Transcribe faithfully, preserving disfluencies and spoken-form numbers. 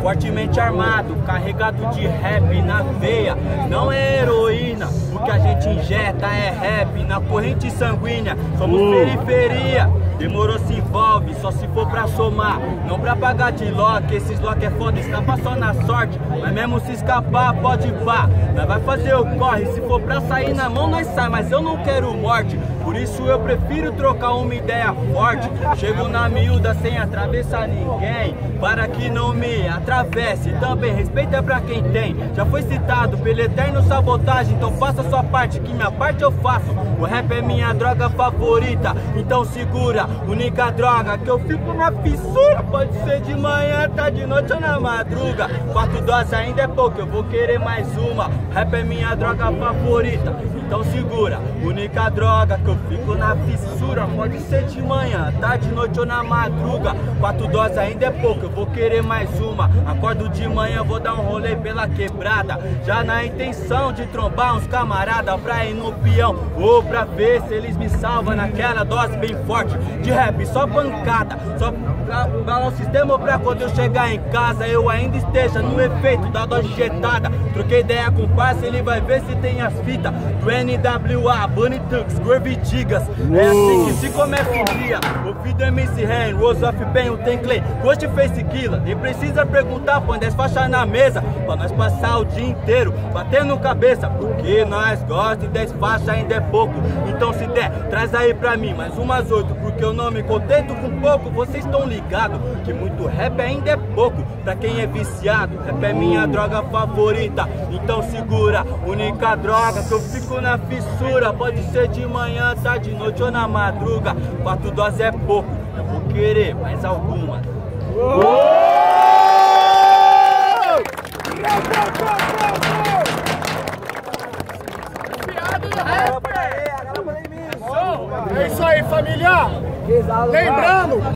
fortemente armado, carregado de rap na veia. Não é heroína, o que a gente injeta é rap na corrente sanguínea. Somos uh. periferia, demorou, se envolve, só se for pra somar. Não pra pagar de lock, esses lock é foda, escapa só na sorte. Mas mesmo se escapar, pode pá. Nós vai fazer o corre, se for pra sair na mão, nós sai. Mas eu não quero morte, por isso eu prefiro trocar uma ideia forte. Chego na miúda sem atravessar ninguém, para que não me atravesse. Também respeita pra quem tem, já foi citado pelo eterno sabotagem. Então faça sua parte, que minha parte eu faço. O rap é minha droga favorita, então segura, única droga que eu fico na fissura. Pode ser de manhã, tarde, noite ou na madruga. Quatro doses ainda é pouco, eu vou querer mais uma. Rap é minha droga favorita, então segura, única droga que eu fico na fissura. Pode ser de manhã, tarde, noite ou na madruga. Quatro doses ainda é pouco, eu vou querer mais uma. Acordo de manhã, vou dar um rolê pela quebrada, já na intenção de trombar uns camarada pra ir no peão, ou pra ver se eles me salvam naquela dose bem forte de rap, só pancada. Só pra o sistema, pra quando eu chegar em casa eu ainda esteja no efeito da dose injetada. Troquei ideia com o parça, ele vai ver se tem as fitas do N W A, Bunny Tux Gravy. É assim que se começa o dia. Ouvido M C Ren, Rose of Ben, o Ten Clay, Ghostface Killa. Nem precisa perguntar pra onde é faixa na mesa, pra nós passar o dia inteiro batendo cabeça, porque nós gostamos de dez faixas, ainda é pouco. Então se der, traz aí pra mim mais umas oito, porque eu não me contento com pouco. Vocês estão ligados que muito rap ainda é pouco pra quem é viciado. Rap é minha droga favorita, então segura, única droga que eu fico na fissura. Pode ser de manhã, tarde, noite ou na madruga. Quatro doses é pouco, eu vou querer mais alguma. É isso aí, família. Lembrando